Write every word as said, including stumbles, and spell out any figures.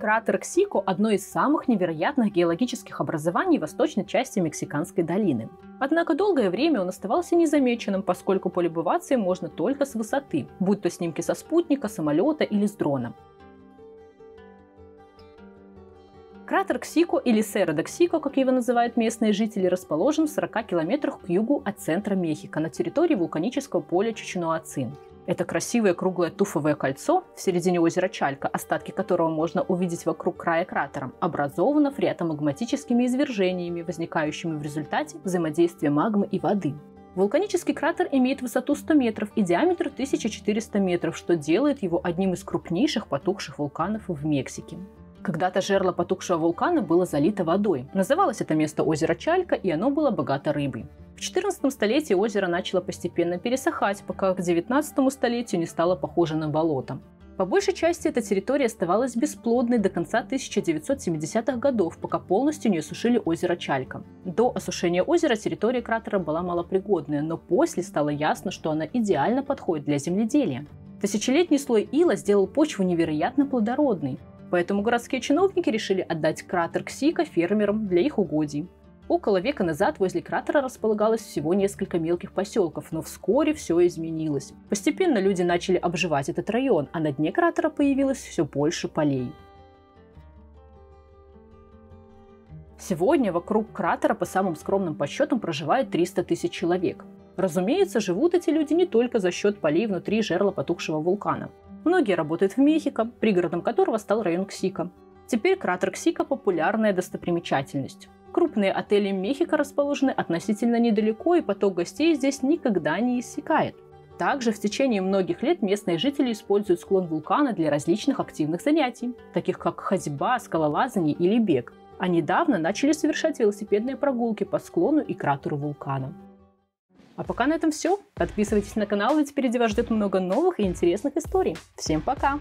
Кратер Ксико – одно из самых невероятных геологических образований восточной части Мексиканской долины. Однако долгое время он оставался незамеченным, поскольку полюбоваться им можно только с высоты, будь то снимки со спутника, самолета или с дрона. Кратер Ксико, или Серро-де-Ксико, как его называют местные жители, расположен в сорока километрах к югу от центра Мехико на территории вулканического поля Чичиноацин. Это красивое круглое туфовое кольцо в середине озера Чалька, остатки которого можно увидеть вокруг края кратера, образовано фреатомагматическими извержениями, возникающими в результате взаимодействия магмы и воды. Вулканический кратер имеет высоту сто метров и диаметр тысяча четыреста метров, что делает его одним из крупнейших потухших вулканов в Мексике. Когда-то жерло потухшего вулкана было залито водой. Называлось это место озеро Чалька, и оно было богато рыбой. В четырнадцатом столетии озеро начало постепенно пересыхать, пока к девятнадцатому столетию не стало похоже на болото. По большей части эта территория оставалась бесплодной до конца тысяча девятьсот семидесятых годов, пока полностью не осушили озеро Чалька. До осушения озера территория кратера была малопригодная, но после стало ясно, что она идеально подходит для земледелия. Тысячелетний слой ила сделал почву невероятно плодородной. Поэтому городские чиновники решили отдать кратер Ксико фермерам для их угодий. Около века назад возле кратера располагалось всего несколько мелких поселков, но вскоре все изменилось. Постепенно люди начали обживать этот район, а на дне кратера появилось все больше полей. Сегодня вокруг кратера по самым скромным подсчетам проживает триста тысяч человек. Разумеется, живут эти люди не только за счет полей внутри жерла потухшего вулкана. Многие работают в Мехико, пригородом которого стал район Ксико. Теперь кратер Ксико – популярная достопримечательность. Крупные отели Мехико расположены относительно недалеко, и поток гостей здесь никогда не иссякает. Также в течение многих лет местные жители используют склон вулкана для различных активных занятий, таких как ходьба, скалолазание или бег. А недавно начали совершать велосипедные прогулки по склону и кратеру вулкана. А пока на этом все. Подписывайтесь на канал, ведь впереди вас ждет много новых и интересных историй. Всем пока!